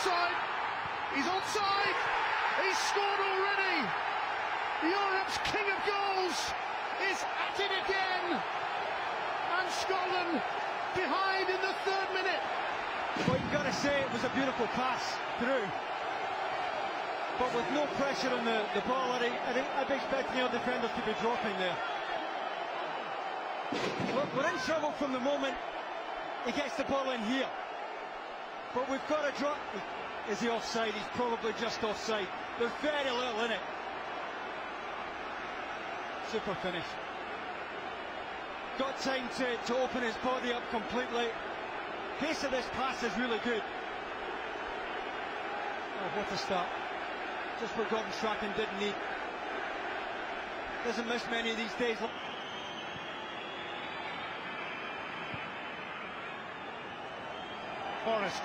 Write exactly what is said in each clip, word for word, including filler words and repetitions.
Side. He's onside. He's scored already. Europe's king of goals is at it again. And Scotland behind in the third minute. But you've got to say it was a beautiful pass through. But with no pressure on the, the ball, I'd, I'd be expecting our defenders to be dropping there. Look, we're in trouble from the moment he gets the ball in here. But we've got to drop. Is he offside? He's probably just offside. There's very little in it. Super finish. Got time to, to open his body up completely. Pace of this pass is really good. Oh, what a start. Just forgotten track and didn't need. Doesn't miss many of these days. Forrest.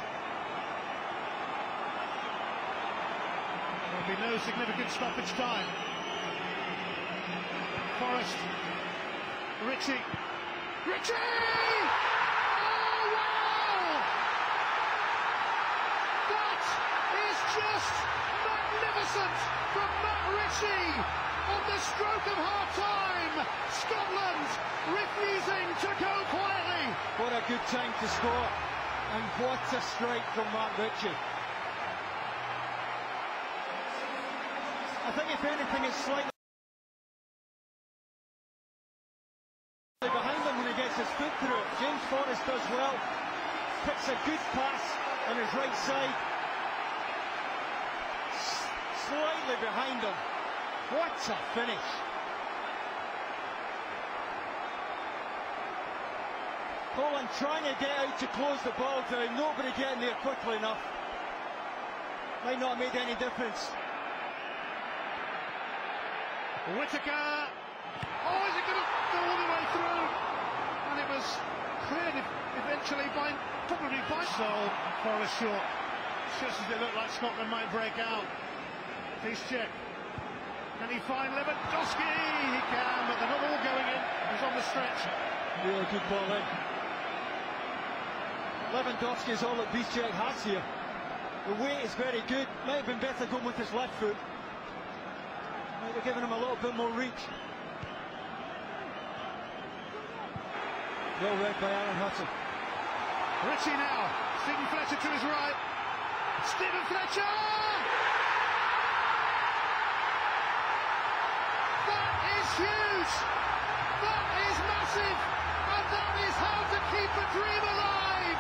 There'll be no significant stoppage time. Forrest. Ritchie. Ritchie! Oh, wow! That is just... magnificent from Matt Ritchie on the stroke of half time. Scotland refusing to go quietly. What a good time to score, and what a strike from Matt Ritchie. I think if anything it's slightly behind him when he gets his foot through it. James Forrest does well, picks a good pass on his right side. Slightly behind him. What a finish. Poland trying to get out to close the ball down. Nobody getting there quickly enough. Might not have made any difference. Whittaker. Oh, is it going to go all the way through? And it was cleared eventually by, probably by Sol for a short. Just as it looked like Scotland might break out. Vizcek. Can he find Lewandowski? He can, but they're not all going in. He's on the stretch. Really good ball in. Lewandowski is all that Vizcek has here. The weight is very good. Might have been better going with his left foot. Might have given him a little bit more reach. Well read by Alan Hutton. Ritchie now. Stephen Fletcher to his right. Stephen Fletcher! Huge! That is massive, and that is how to keep a dream alive.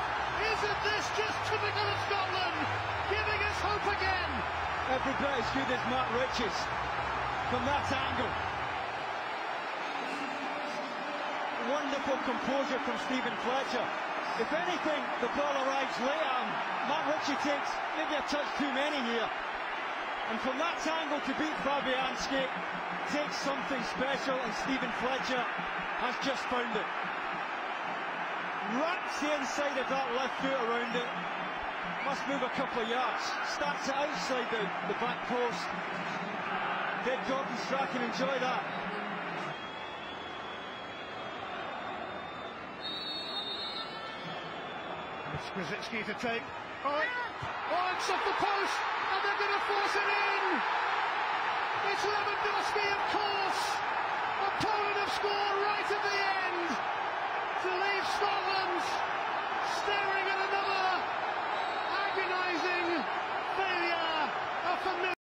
Isn't this just typical of Scotland, giving us hope again? Every bit as good as Matt Ritchie's from that angle. Wonderful composure from Stephen Fletcher. If anything, the ball arrives late on. Matt Ritchie takes maybe a touch too many here. And from that angle to beat Fabianski takes something special, and Stephen Fletcher has just found it. Wraps the inside of that left foot around it. Must move a couple of yards. Starts it outside the, the back post. Did Gordon Strachan and enjoy that. It's Krychowiak to take. Oh, oh, it's off the post. And they're going to force it in! It's Lewandowski, of course! But Poland have scored right at the end! To leave Scotland staring at another agonising